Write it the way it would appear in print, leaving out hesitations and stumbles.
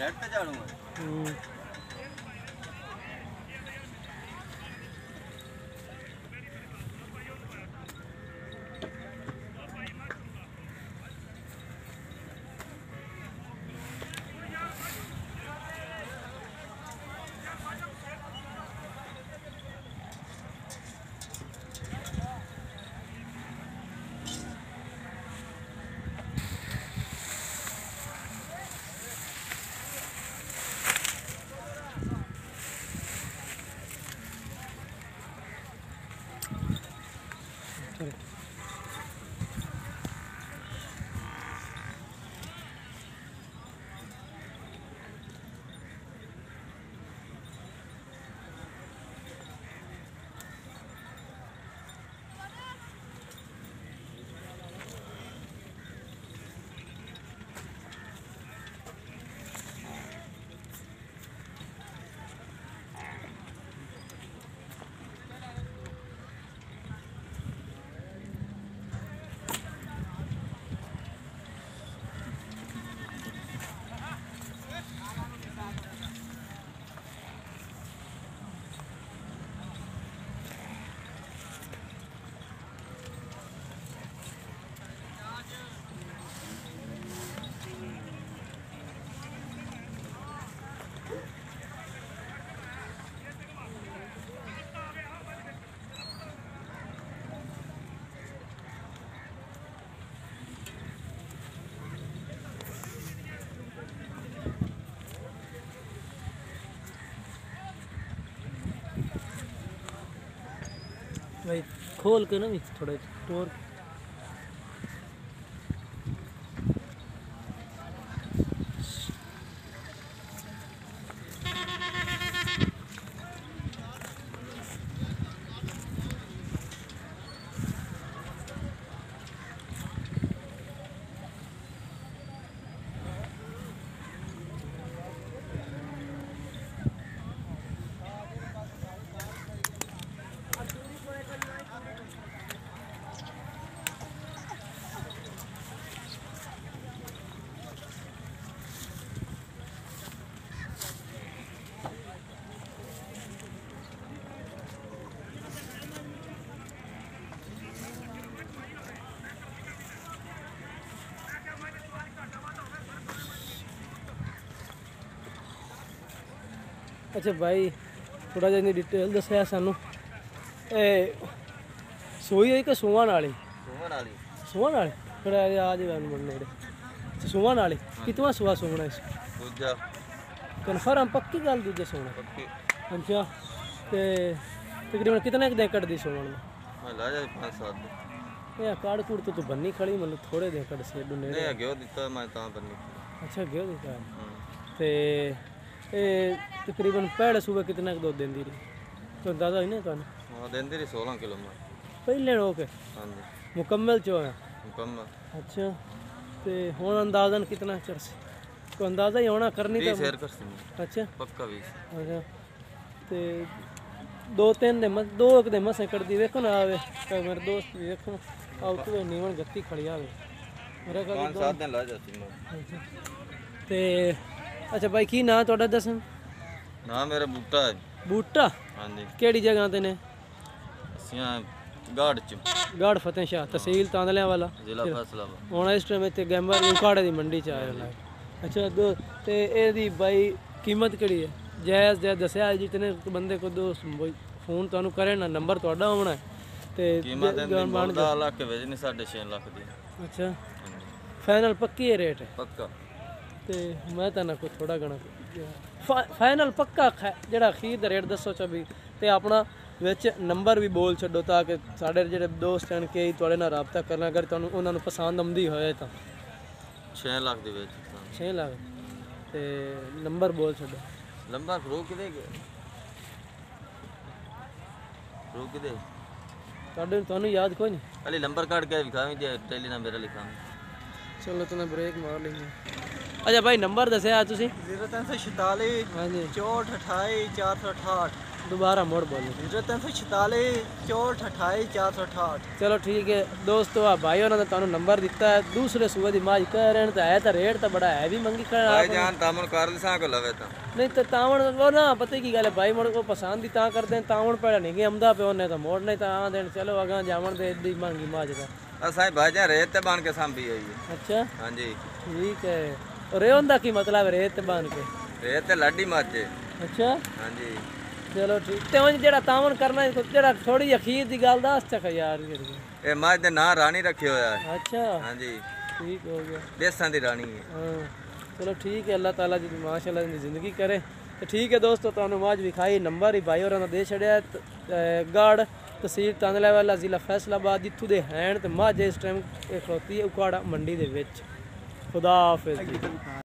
Net पे जा रहा हूँ मैं। भाई खोल के ना भी थोड़ा टोर अच्छा भाई थोड़ा जी डिटेल दसया सानू सोई है कि सूवन वाली थोड़ा आज सूवन वाली कितवा सुबह सोना इस कन्फर्म पक्की गल दूजा सोना अच्छा ते तकरीबन कितना एक देकड़ दी सोना में ला जा 5-7 ये काड़ कूड़ तो बन्नी खड़ी मतलब थोड़े देकड़ से डू नेड़े नहीं गयो दिता मैं ता बन्नी अच्छा गयो दिता ते तकरीबन पहले सुबह कितना दूध देंदी रही तो अंदाजा ही ना कान हां देंदी रही 16 किलो में पहले रोके हां जी मुकम्मल चो है मुकम्मल अच्छा ते हुन अंदाजन कितना चरसी तो अंदाजा ही होना करनी तो शेयर करसी अच्छा पक्का 20 अच्छा ते दो तीन दे मत दो एक दे मसे कर दी देखो ना आवे तो मेरे दोस्त भी देखो आउट तो नीवन गत्ती खड़ी आवे मेरे का 5-7 दिन ला जाती अच्छा ते अच्छा भाई की ना तोड़ा दसन ना मेरा बूटा है बूटा हां जी केड़ी जगह ते ने असियां गाड़ च गाड़ फतेह शाह तहसील तांदले वाला जिला फैसलाबाद ओना इस टाइम ते गैंबर उकाड़े दी मंडी च आया अच्छा दो ते एदी भाई कीमत केड़ी है जायज दे दसया जितने बंदे को दो फोन तानु करे ना नंबर तोड़ा होना ते कीमत बंदा लाख भेजनी 6.5 लाख दी अच्छा फाइनल पक्की है रेट है पक्का ते मैं तना को थोड़ा गणा फाइनल पक्का जेड़ा अखीर रेट दसो च भी ते अपना विच नंबर भी बोल छो ताकि साढ़े जेडे दोस्त हैं कई थोड़े ना रबता करना अगर तुम उन्होंने पसंद आँदी हो 6 लाख दे 6 लाख ते नंबर बोल छो नंबर रोक दे तो याद कोई नहीं अली नंबर काट के दिखावी जे टेली ना मेरा लिखा चलो तने ब्रेक मार लेंगे अच्छा भाई नंबर दसया तुसी 0346 64 28 468 दोबारा मोड़ बोलो चोर ठठाई 408। चलो ठीक है दोस्तों, आप भाइयों ने तो नंबर दिता है दूसरे सूबे की माज कह रहे तो है तो रेट तो बड़ा है भी मंगी नहीं तो तावण वो ना पता की गल है भाई मोड़ को पसंद ही कर दें तावण पैड़ा नहीं गए अमदा पे उन्हें तो मोड़ नहीं तो आ दें। चलो अगर जावन दे दी मंगी माज का असाई भाईजान रेत ते बांध के सांभी आई है। अच्छा हाँ जी ठीक है रेवन का की मतलब रेत ते बांध के रेत ते लाडी माचे। अच्छा हाँ जी चलो ठीक ते उन जेड़ा तावन करना है जेड़ा थोड़ी अखीर दी गल दस तक यार ए माच दे ना रानी रखे होया है। अच्छा हाँ जी ठीक हो गया बेसन दी रानी है। हां चलो ठीक है अल्लाह ताला जी माशाल्लाह दी जिंदगी करे। तो ठीक है दोस्तों तानु माज विखाई नंबर ही भाई और ना दे छड़या गाड़ तहसील तांदला वाला जिला फैसलाबाद जितू दे हैं तो माज इस टाइम खड़ोती है उकाड़ा मंडी दे विच। खुदा हाफिज़।